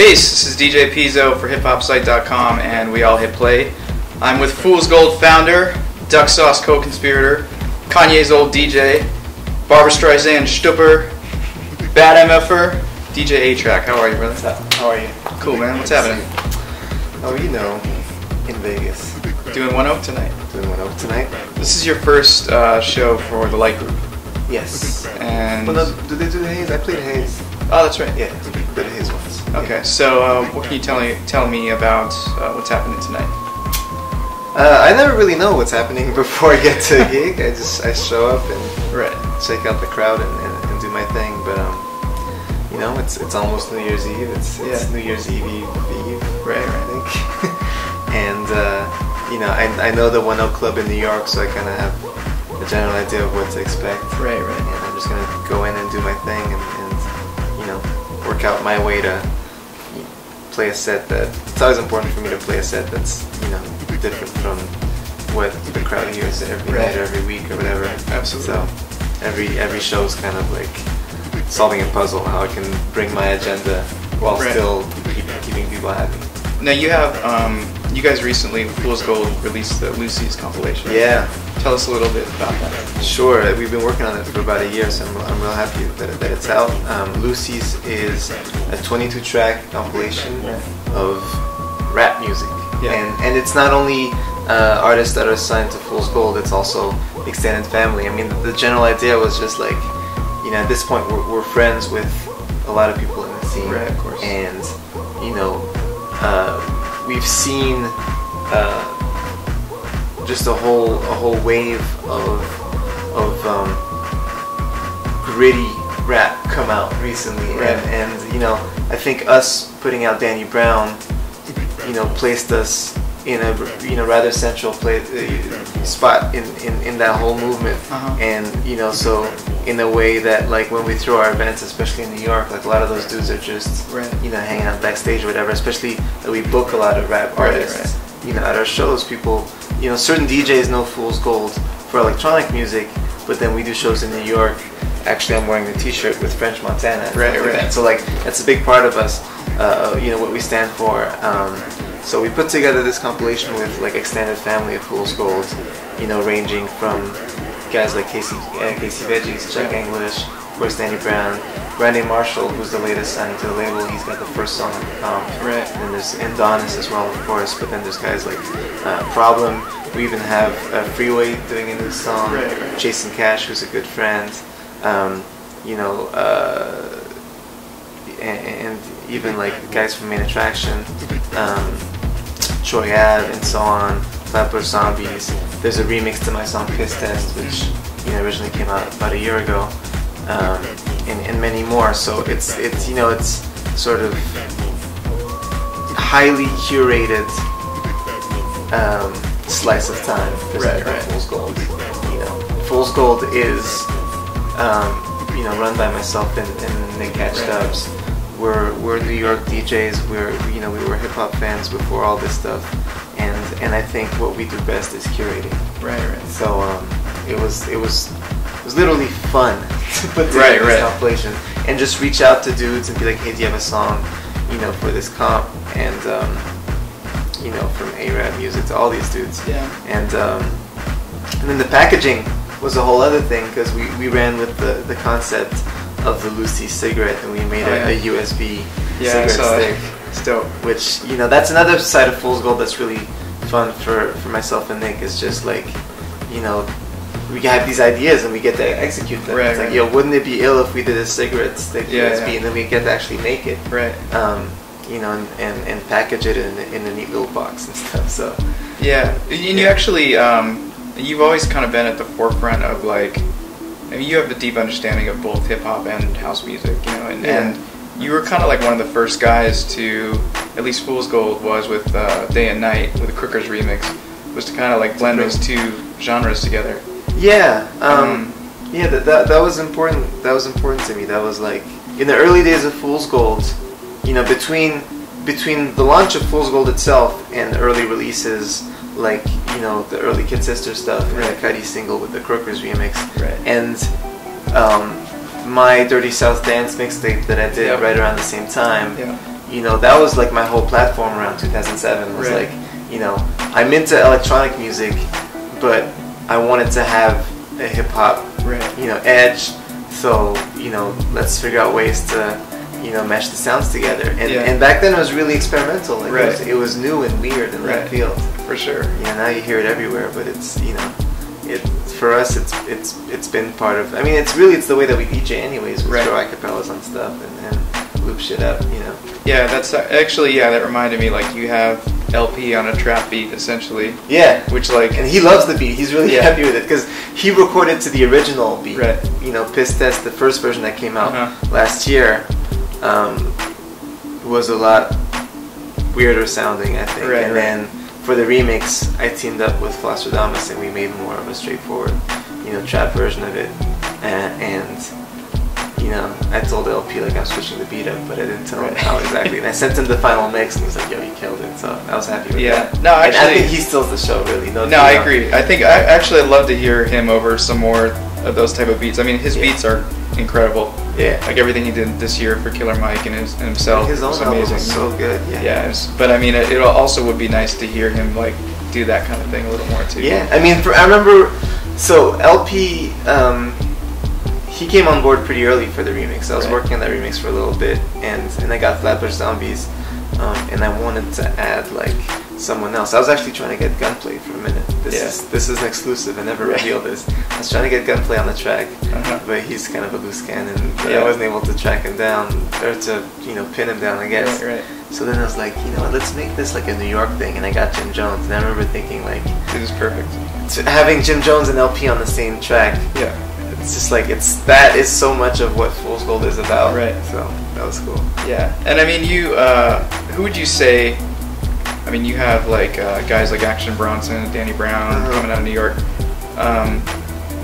Peace, this is DJ Pizzo for HipHopSite.com, and we all hit play. I'm with Fool's Gold founder, Duck Sauce co-conspirator, Kanye's old DJ, Barbra Streisand Stupper, Bad MFer, DJ A-Trak. How are you, brother? What's up? How are you? Cool, man. What's happening? Oh, you know, in Vegas. Doing 1-Oak tonight. Doing 1-Oak tonight. This is your first show for the Light Group. Yes. And well, no, did they do the Haze? I played Haze. Oh, that's right. Yeah, I played the Haze once. Okay, yeah. So what can you tell me about what's happening tonight? I never really know what's happening before I get to a gig. I show up and shake out the crowd and do my thing. But you know, it's almost New Year's Eve. It's New Year's Eve. Right. I think. And you know, I know the 1-Oak Club in New York, so I kind of have a general idea of what to expect. Right. And I'm just gonna go in and do my thing and you know, work out my way to play a set that it's always important for me to play a set that's, you know, different from what the crowd hears every night or every week or whatever. Absolutely. So every show is kind of like solving a puzzle, how I can bring my agenda while still keeping people happy. Now you have. You guys recently, Fool's Gold, released the Loosies compilation. Yeah. Tell us a little bit about that. Sure. We've been working on it for about a year, so I'm real happy that it's out. Loosies is a 22-track compilation of rap music. Yeah. And it's not only artists that are signed to Fool's Gold, it's also extended family. I mean, the general idea was just like, you know, at this point we're friends with a lot of people in the scene. Right, of course. And, you know, we've seen just a whole wave of gritty rap come out recently, and you know, I think us putting out Danny Brown, you know, placed us in a, you know, rather central spot in that whole movement, and you know, so in a way that like when we throw our events, especially in New York, like a lot of those dudes are just you know, hanging out backstage or whatever. Especially that we book a lot of rap artists, you know, at our shows. People, you know, certain DJs know Fool's Gold for electronic music, but then we do shows in New York. Actually, I'm wearing the T-shirt with French Montana. Right. So like that's a big part of us, you know, what we stand for. So we put together this compilation with like extended family of Fool's Gold, you know, ranging from guys like Casey Veggies, Chuck English, of course Danny Brown, Randy Marshall, who's the latest signed to the label. He's got the first song on the comp. And then there's Indonis as well, of course. But then there's guys like Problem. We even have Freeway doing a new song. Jason Cash, who's a good friend. You know, and even like guys from Main Attraction. Troy Ave and so on, Flatbush Zombies. There's a remix to my song Piss Test, which you know originally came out about a year ago, and many more. So it's you know, it's sort of highly curated slice of time presented by Fool's Gold. You know, Fool's Gold is you know, run by myself and Nick Catch Dubs. We're New York DJs. You know, we were hip hop fans before all this stuff, and I think what we do best is curating. Right. So it was literally fun to put together this compilation and just reach out to dudes and be like, hey, do you have a song, you know, for this comp? And you know, from A-Rab music to all these dudes. Yeah. And then the packaging was a whole other thing because we ran with the concept of the Lucy cigarette, and we made a USB cigarette stick. It's dope. Which, you know, that's another side of Fool's Gold that's really fun for myself and Nick, is just like, you know, we have these ideas and we get to execute them. It's like, yo, wouldn't it be ill if we did a cigarette stick USB and then we get to actually make it? You know, and package it in a neat little box and stuff. So you actually you've always kind of been at the forefront of like, I mean, you have a deep understanding of both hip-hop and house music, you know, and you were kind of like one of the first guys to, at least Fool's Gold was with Day and Night, with the Crookers remix, was to kind of like blend those two genres together. That was important. That was important to me. That was like, in the early days of Fool's Gold, you know, between the launch of Fool's Gold itself and the early releases, like, you know, the early Kid Sister stuff, and the Cuddy single with the Crookers remix, and my Dirty South dance mixtape that I did right around the same time, you know, that was like my whole platform around 2007 was right. Like, you know, I'm into electronic music, but I wanted to have a hip hop, right. you know, edge. So, you know, let's figure out ways to, you know, mesh the sounds together. And yeah. and back then it was really experimental. Like right. it was new and weird and right. left field. For sure. Yeah, now you hear it everywhere, but it's, you know, for us it's been part of, I mean, it's the way that we DJ anyways. We right. throw acapellas on stuff and loop shit up, you know. Yeah, that's actually, yeah, that reminded me, like, you have El-P on a trap beat essentially. Yeah. Which, like, and he loves the beat. He's really yeah. happy with it because he recorded to the original beat. Right. You know, Piss Test, the first version that came out last year, was a lot weirder sounding, I think. Right, and right. then for the remix, I teamed up with Flosstradamus and we made more of a straightforward, you know, trap version of it. And you know, I told El-P, like, I'm switching the beat up, but I didn't tell him how exactly. And I sent him the final mix, and he was like, "Yo, you killed it." So I was happy with yeah. that. No, actually, and I think he steals the show, really. No, I agree. I think I'd love to hear him over some more of those type of beats. I mean, his yeah. beats are incredible. Yeah, like everything he did this year for Killer Mike and himself. His own album was so good. Yeah, yeah, but I mean, it also would be nice to hear him, like, do that kind of thing a little more too. Yeah, I mean, I remember, so El-P, he came on board pretty early for the remix. I was right. working on that remix for a little bit, and I got Flatbush Zombies, and I wanted to add, like, someone else. I was actually trying to get Gunplay for a minute. This is an exclusive. I never revealed this. I was trying to get Gunplay on the track, but he's kind of a loose cannon. Yeah. I wasn't able to track him down or to, you know, pin him down, I guess. Right, right. So then I was like, you know, let's make this like a New York thing, and I got Jim Jones. And I remember thinking, like, it was perfect. Having Jim Jones and El-P on the same track. Yeah. It's just like, that is so much of what Fool's Gold is about. Right. So that was cool. Yeah. And I mean, you who would you say? I mean, you have, like, guys like Action Bronson, Danny Brown coming out of New York,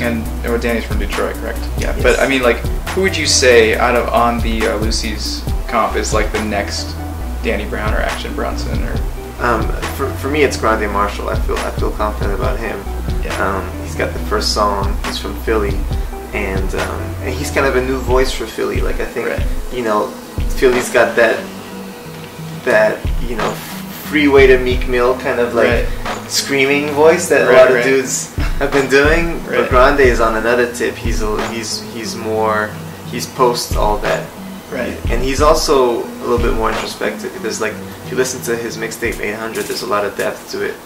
and well, Danny's from Detroit, correct? Yeah. Yes. But I mean, like, who would you say on the Loosies comp is, like, the next Danny Brown or Action Bronson? Or for me, it's Grandy Marshall. I feel confident about him. Yeah. He's got the first song. He's from Philly, and he's kind of a new voice for Philly. Like, I think right. you know, Philly's got that you know, Freeway to Meek Mill kind of, like, right. screaming voice that right, a lot of right. dudes have been doing. Right. But Grande is on another tip. He's post all that. Right. And he's also a little bit more introspective. There's, like, if you listen to his mixtape 800, there's a lot of depth to it.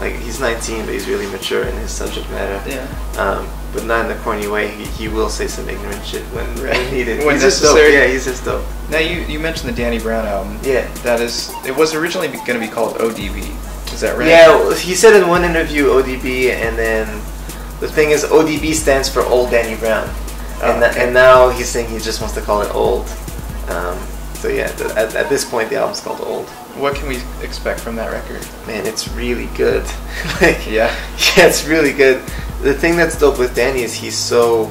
Like, he's 19, but he's really mature in his subject matter. Yeah. But not in the corny way. He will say some ignorant shit when needed. When he's necessary. Just dope. Yeah, he's just dope. Now, you mentioned the Danny Brown album. Yeah. It was originally going to be called ODB. Is that right? Yeah, he said in one interview ODB, and then the thing is ODB stands for Old Danny Brown. And now he's saying he just wants to call it Old. So yeah, at this point the album's called Old. What can we expect from that record? Man, it's really good. Like, yeah, it's really good. The thing that's dope with Danny is he's so,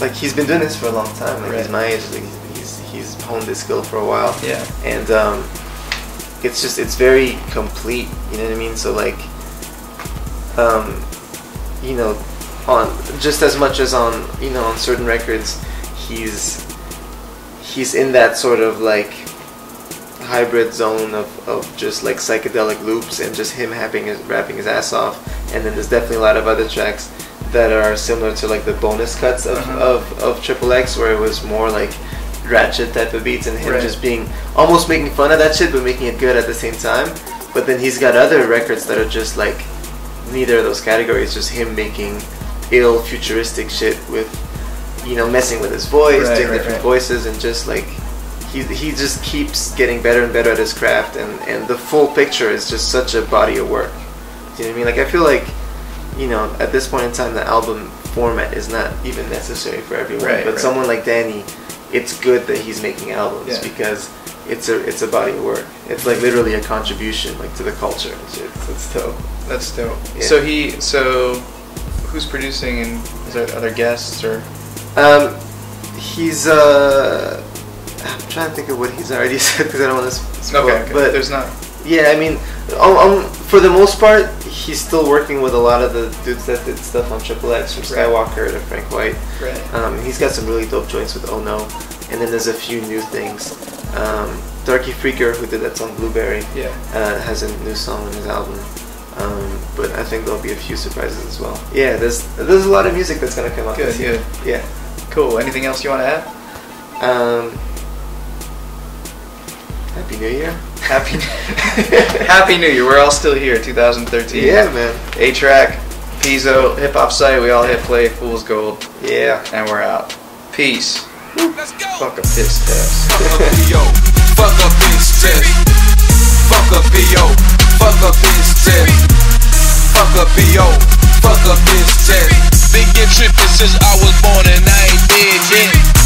like, he's been doing this for a long time. Like, right. he's my age. Like, he's honed his skill for a while. Yeah. And it's just, it's very complete. You know what I mean? So, like, you know, on just as much as on, you know, on certain records, he's in that sort of, like, hybrid zone of just, like, psychedelic loops and just him rapping his ass off. And then there's definitely a lot of other tracks that are similar to, like, the bonus cuts of Triple X, where it was more like ratchet type of beats and him right. just being almost making fun of that shit but making it good at the same time. But then he's got other records that are just, like, neither of those categories, just him making ill futuristic shit with, you know, messing with his voice, right, doing right, different right. voices, and just, like, he just keeps getting better and better at his craft, and the full picture is just such a body of work. You know what I mean? Like, I feel like, you know, at this point in time, the album format is not even necessary for everyone. Right, but right. someone like Danny, it's good that he's making albums yeah. because it's a body of work. It's, like, literally a contribution, like, to the culture. It's dope. That's dope. Yeah. So who's producing, and is there other guests or? He's I'm trying to think of what he's already said because I don't want to spoil. Okay, but there's not. Yeah, I mean, for the most part, he's still working with a lot of the dudes that did stuff on Triple X, from Skywalker right. to Frank White. Right. He's got some really dope joints with Oh No, and then there's a few new things. Darkie Freaker, who did that song Blueberry, yeah, has a new song on his album. But I think there'll be a few surprises as well. Yeah, there's a lot of music that's gonna come out. Good, good. Yeah. Cool. Anything else you want to add? Happy New Year. Happy New Year. We're all still here, 2013. Yeah, man. A-Trak, Pizzo, Hip Hop Site. We all hit play. Fool's Gold. Yeah. And we're out. Peace. Let's go. Fuck a piss test. Fuck a B.O. Fuck a piss test. Fuck a B.O. Fuck a piss test. Fuck a B.O. Fuck a piss test. Been getting tripping since I was born and I ain't dead yet.